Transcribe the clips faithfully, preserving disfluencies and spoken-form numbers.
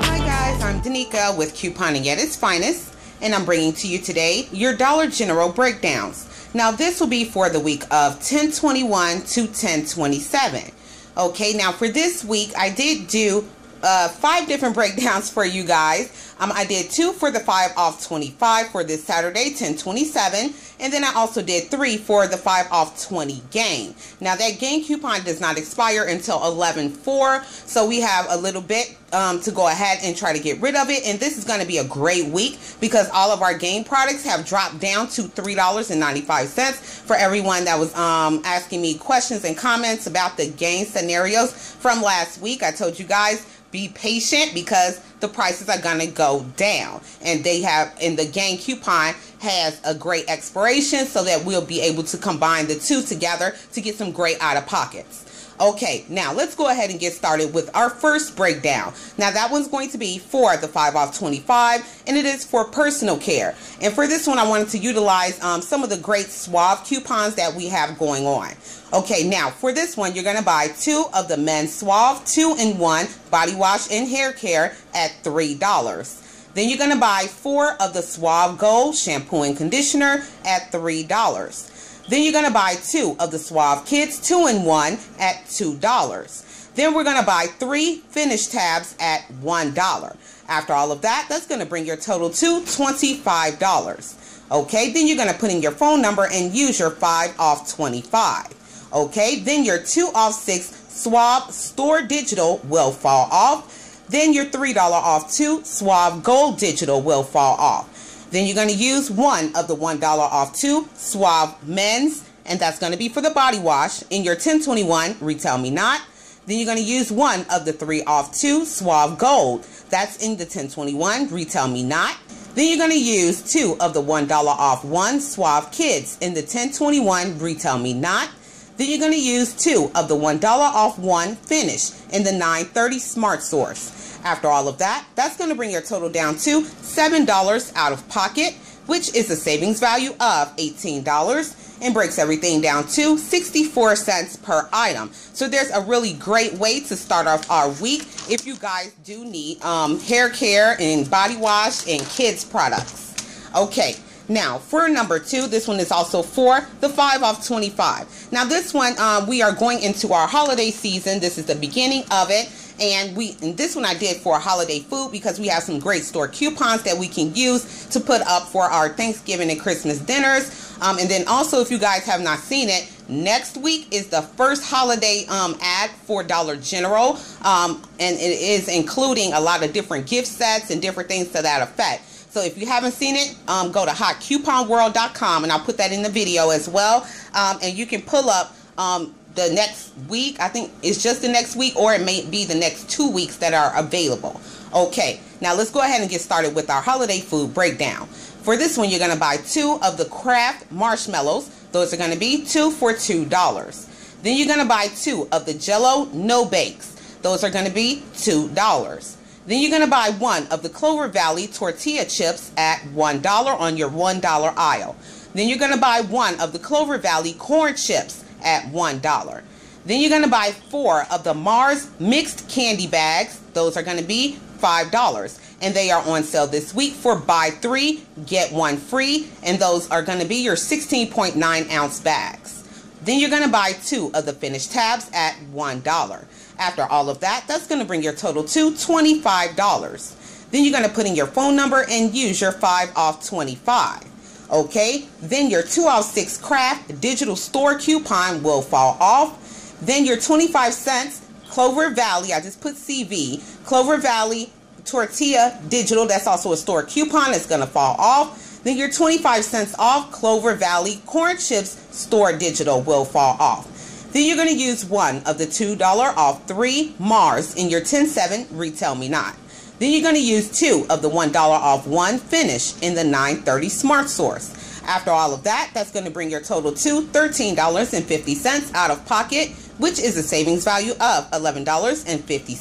Hi guys, I'm Danica with Couponing at its Finest, and I'm bringing to you today your Dollar General breakdowns. Now this will be for the week of ten twenty-one to ten twenty-seven. Okay, now for this week I did do uh, five different breakdowns for you guys. Um, I did two for the five off twenty-five for this Saturday, ten twenty-seven, and then I also did three for the five off twenty Gain. Now that Gain coupon does not expire until eleven four, so we have a little bit um, to go ahead and try to get rid of it. And this is going to be a great week because all of our Gain products have dropped down to three ninety-five for everyone that was um, asking me questions and comments about the Gain scenarios from last week. I told you guys, be patient because the prices are going to go down, and they have, and the Gain coupon has a great expiration, so that we'll be able to combine the two together to get some great out of pockets. Okay, now let's go ahead and get started with our first breakdown. Now that one's going to be for the five off twenty-five, and it is for personal care. And for this one, I wanted to utilize um, some of the great Suave coupons that we have going on. Okay, now for this one, you're going to buy two of the men's Suave two in one body wash and hair care at three dollars. Then you're going to buy four of the Suave Gold shampoo and conditioner at three dollars. Then you're going to buy two of the Suave Kids two in one at two dollars. Then we're going to buy three Finish tabs at one dollar. After all of that, that's going to bring your total to twenty-five dollars. Okay, then you're going to put in your phone number and use your five off twenty-five. Okay, then your two off six Suave Store Digital will fall off. Then your three dollar off two Suave Gold Digital will fall off. Then you're going to use one of the one dollar off two Suave Men's, and that's going to be for the body wash in your ten twenty-one Retail Me Not. Then you're going to use one of the three off two Suave Gold. That's in the ten twenty-one Retail Me Not. Then you're going to use two of the one dollar off one Suave Kids in the ten twenty-one Retail Me Not. Then you're going to use two of the one dollar off one Finish in the nine thirty Smart Source. After all of that, that's going to bring your total down to seven dollars out of pocket, which is a savings value of eighteen dollars, and breaks everything down to sixty-four cents per item. So there's a really great way to start off our week if you guys do need um, hair care and body wash and kids products. Okay. Now, for number two, this one is also for the five off twenty-five. Now, this one, um, we are going into our holiday season. This is the beginning of it. And we, and this one I did for holiday food because we have some great store coupons that we can use to put up for our Thanksgiving and Christmas dinners. Um, and then also, if you guys have not seen it, next week is the first holiday um, ad for Dollar General. Um, and it is including a lot of different gift sets and different things to that effect. So if you haven't seen it, um, go to hot coupon world dot com, and I'll put that in the video as well. Um, and you can pull up um, the next week. I think it's just the next week, or it may be the next two weeks that are available. Okay, now let's go ahead and get started with our holiday food breakdown. For this one, you're going to buy two of the Kraft marshmallows. Those are going to be two for two dollars. Then you're going to buy two of the Jell-O no bakes. Those are going to be two dollars. Then you're going to buy one of the Clover Valley tortilla chips at one dollar on your one dollar aisle. Then you're going to buy one of the Clover Valley corn chips at one dollar. Then you're going to buy four of the Mars mixed candy bags. Those are going to be five dollars. And they are on sale this week for buy three, get one free. And those are going to be your sixteen point nine ounce bags. Then you're going to buy two of the finished tabs at one dollar. After all of that, that's going to bring your total to twenty-five dollars. Then you're going to put in your phone number and use your five off twenty-five. Okay, then your two off six Kraft digital store coupon will fall off. Then your twenty-five cents Clover Valley, I just put C V, Clover Valley tortilla digital, that's also a store coupon, it's going to fall off. Then your twenty-five cents off Clover Valley corn chips store digital will fall off. Then you're going to use one of the two dollar off three Mars in your ten seven Retail Me Not. Then you're going to use two of the one dollar off one Finish in the nine thirty Smart Source. After all of that, that's going to bring your total to thirteen fifty out of pocket, which is a savings value of eleven fifty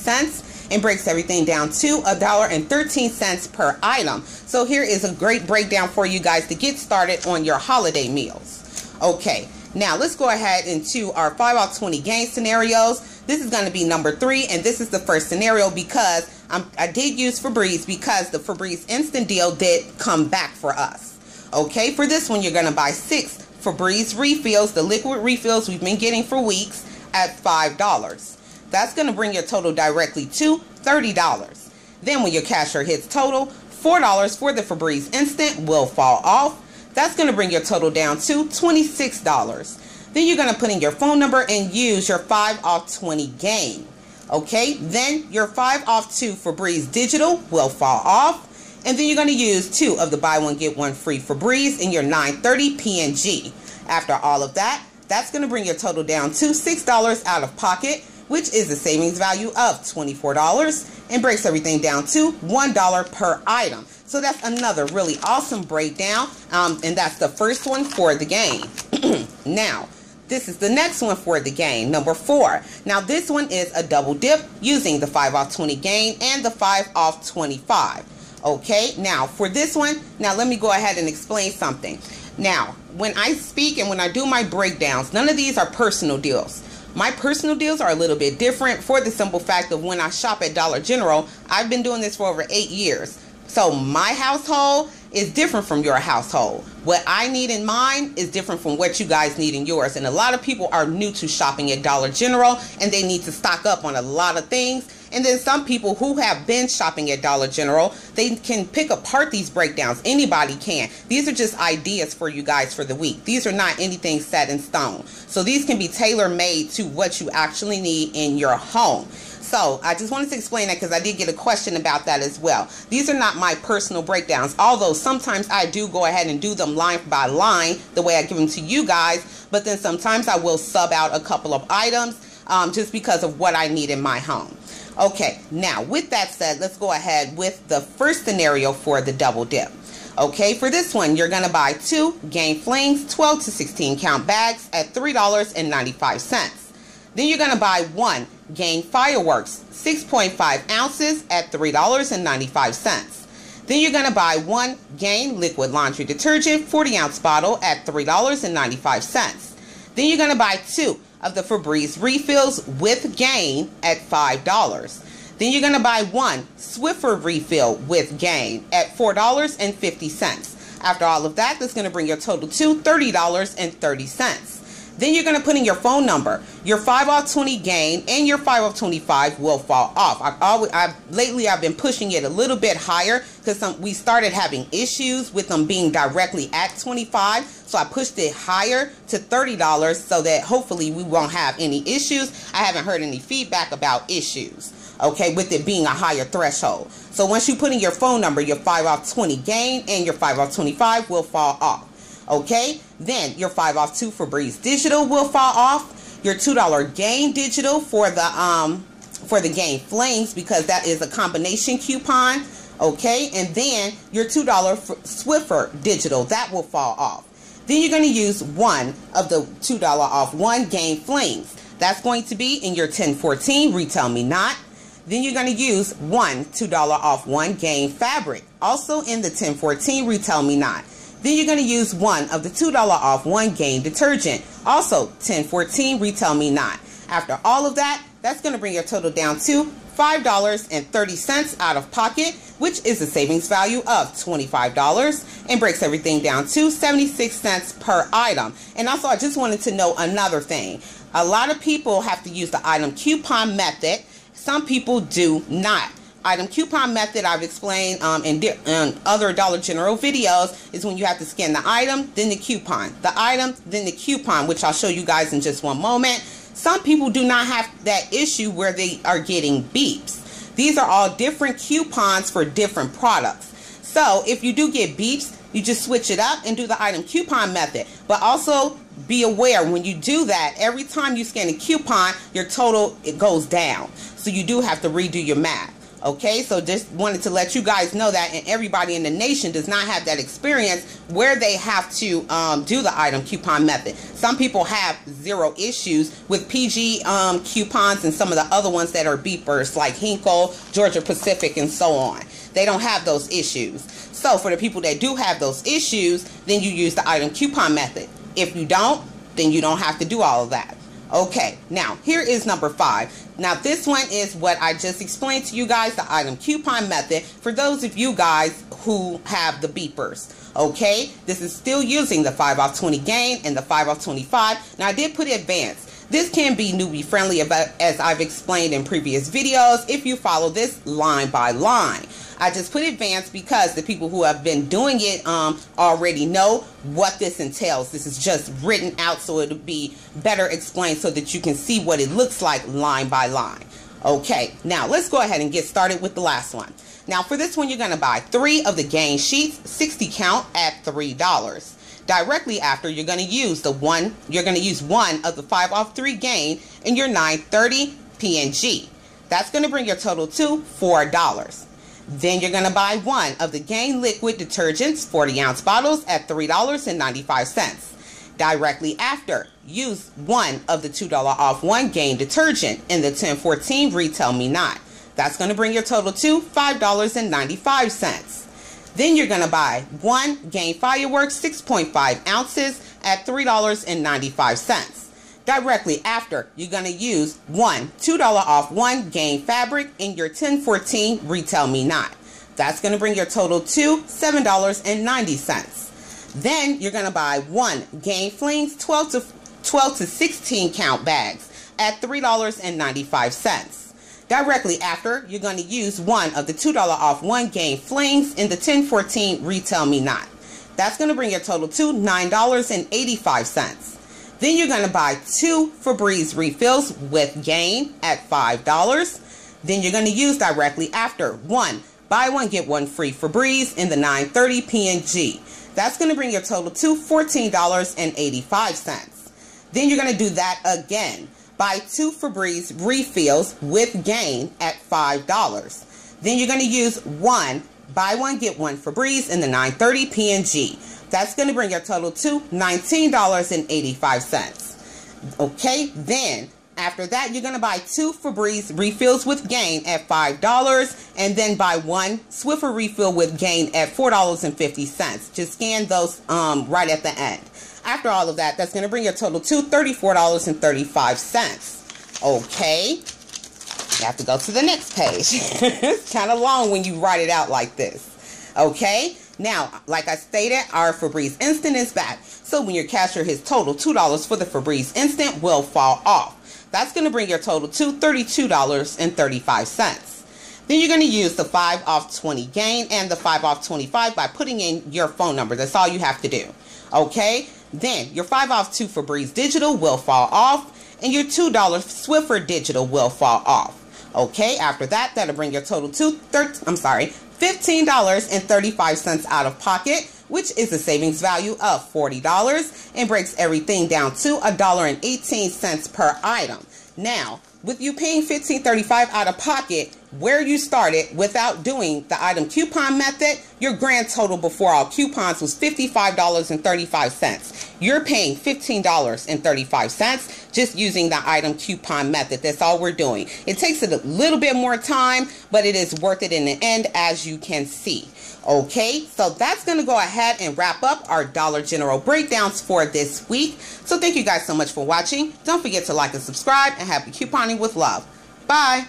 and breaks everything down to one dollar and thirteen cents per item. So here is a great breakdown for you guys to get started on your holiday meals. Okay, Now, let's go ahead into our five off twenty gain scenarios. This is going to be number three, and this is the first scenario because I'm, I did use Febreze because the Febreze Instant Deal did come back for us. Okay, for this one, you're going to buy six Febreze refills, the liquid refills we've been getting for weeks, at five dollars. That's going to bring your total directly to thirty dollars. Then when your cashier hits total, four dollars for the Febreze Instant will fall off. That's going to bring your total down to twenty-six dollars. Then you're going to put in your phone number and use your five off twenty gain. Okay, then your five off two Febreze Digital will fall off. And then you're going to use two of the buy one, get one free Febreze in your nine thirty P and G. After all of that, that's going to bring your total down to six dollars out of pocket, which is a savings value of twenty-four dollars, and breaks everything down to one dollar per item. So that's another really awesome breakdown, um, and that's the first one for the game. Now, this is the next one for the game, number four. Now, this one is a double dip using the five off twenty game and the five off twenty-five. Okay, now for this one, now let me go ahead and explain something. Now, when I speak and when I do my breakdowns, none of these are personal deals. My personal deals are a little bit different for the simple fact of when I shop at Dollar General, I've been doing this for over eight years. So my household is different from your household. What I need in mine is different from what you guys need in yours. And a lot of people are new to shopping at Dollar General and they need to stock up on a lot of things. And then some people who have been shopping at Dollar General, they can pick apart these breakdowns. Anybody can. These are just ideas for you guys for the week. These are not anything set in stone. So these can be tailor-made to what you actually need in your home. So I just wanted to explain that because I did get a question about that as well. These are not my personal breakdowns, although sometimes I do go ahead and do them line by line the way I give them to you guys. But then sometimes I will sub out a couple of items um, just because of what I need in my home. Okay, now with that said, let's go ahead with the first scenario for the double dip. Okay, for this one, you're going to buy two Gain Flings twelve to sixteen count bags at three dollars and ninety-five cents. Then you're going to buy one Gain Fireworks six point five ounces at three dollars and ninety-five cents. Then you're going to buy one Gain Liquid Laundry Detergent forty ounce bottle at three dollars and ninety-five cents. Then you're going to buy two of the Febreze refills with Gain at five dollars. Then you're going to buy one Swiffer refill with Gain at four dollars and fifty cents. After all of that, that's going to bring your total to thirty dollars and thirty cents. Then you're going to put in your phone number. Your five off twenty Gain and your five off twenty-five will fall off. I've always, I've, lately I've been pushing it a little bit higher because we started having issues with them being directly at twenty-five. So I pushed it higher to thirty dollars so that hopefully we won't have any issues. I haven't heard any feedback about issues, okay, with it being a higher threshold. So once you put in your phone number, your five off twenty gain and your five off twenty-five will fall off, okay? Then your five off two Febreze Digital will fall off. Your two dollar Gain Digital for the, um, for the Gain Flames, because that is a combination coupon, okay? And then your two dollar Swiffer Digital, that will fall off. Then you're going to use one of the two dollar off one Gain Flings. That's going to be in your ten fourteen Retail Me Not. Then you're going to use one two dollar off one Gain Fabric, also in the ten fourteen Retail Me Not. Then you're going to use one of the two dollar off one Gain Detergent, also ten fourteen Retail Me Not. After all of that, that's going to bring your total down to five dollars and thirty cents out of pocket, which is a savings value of twenty-five dollars, and breaks everything down to seventy-six cents per item. And also, I just wanted to know another thing. A lot of people have to use the item coupon method. Some people do not. Item coupon method, I've explained um, in, in other Dollar General videos, is when you have to scan the item, then the coupon. The item, then the coupon, which I'll show you guys in just one moment. Some people do not have that issue where they are getting beeps. These are all different coupons for different products. So if you do get beeps, you just switch it up and do the item coupon method. But also be aware, when you do that, every time you scan a coupon, your total, it goes down. So you do have to redo your math. Okay, so just wanted to let you guys know that, and everybody in the nation does not have that experience where they have to um, do the item coupon method. Some people have zero issues with P G um, coupons and some of the other ones that are beepers, like Hinkle, Georgia Pacific, and so on. They don't have those issues. So for the people that do have those issues, then you use the item coupon method. If you don't, then you don't have to do all of that. Okay, now here is number five. Now this one is what I just explained to you guys, the item coupon method, for those of you guys who have the beepers. Okay, this is still using the five off twenty Gain and the five off twenty-five. Now I did put advanced. This can be newbie friendly, as I've explained in previous videos, if you follow this line by line. I just put advanced because the people who have been doing it um, already know what this entails. This is just written out so it'll be better explained so that you can see what it looks like line by line. Okay, now let's go ahead and get started with the last one. Now for this one, you're going to buy three of the Gain sheets, sixty count at three dollars. Directly after, you're going to use the one, you're going to use one of the five off three Gain in your nine thirty P and G. That's going to bring your total to four dollars. Then you're going to buy one of the Gain liquid detergents, forty ounce bottles at three dollars and ninety-five cents. Directly after, use one of the two dollar off one Gain detergent in the ten fourteen Retail Me Not. That's going to bring your total to five dollars and ninety-five cents. Then you're going to buy one Gain Fireworks, six point five ounces at three dollars and ninety-five cents. Directly after, you're going to use one two dollar off one Gain Fabric in your ten fourteen Retail Me Not. That's going to bring your total to seven dollars and ninety cents. Then you're going to buy one Gain Flings twelve to sixteen count bags at three dollars and ninety-five cents. Directly after, you're going to use one of the two dollar off one Gain Flings in the ten fourteen Retail Me Not. That's going to bring your total to nine dollars and eighty-five cents. Then you're going to buy two Febreze refills with Gain at five dollars. Then you're going to use directly after one buy one get one free Febreze in the nine thirty P and G. That's going to bring your total to fourteen dollars and eighty-five cents. Then you're going to do that again. Buy two Febreze refills with Gain at five dollars. Then you're going to use one buy one get one Febreze in the nine thirty P and G. That's going to bring your total to nineteen dollars and eighty-five cents. Okay, then after that, you're going to buy two Febreze refills with Gain at five dollars, and then buy one Swiffer refill with Gain at four dollars and fifty cents. Just scan those um, right at the end. After all of that, that's going to bring your total to thirty-four dollars and thirty-five cents. Okay. You have to go to the next page. It's kind of long when you write it out like this. Okay. Now, like I stated, our Febreze Instant is back. So when your cashier hits total, two dollars for the Febreze Instant will fall off. That's going to bring your total to thirty-two dollars and thirty-five cents. Then you're going to use the five off twenty Gain and the five off twenty-five by putting in your phone number. That's all you have to do. Okay. Then your five off two Febreze Digital will fall off, and your two dollar Swiffer Digital will fall off. Okay, after that, that'll bring your total to thir I'm sorry, fifteen dollars and thirty-five cents out of pocket, which is a savings value of forty dollars, and breaks everything down to one dollar and eighteen cents per item. Now, with you paying fifteen dollars and thirty-five cents out of pocket, where you started without doing the item coupon method, your grand total before all coupons was fifty-five dollars and thirty-five cents. You're paying fifteen dollars and thirty-five cents just using the item coupon method. That's all we're doing. It takes a little bit more time, but it is worth it in the end, as you can see. Okay, so that's going to go ahead and wrap up our Dollar General breakdowns for this week. So thank you guys so much for watching. Don't forget to like and subscribe, and happy couponing with love. Bye.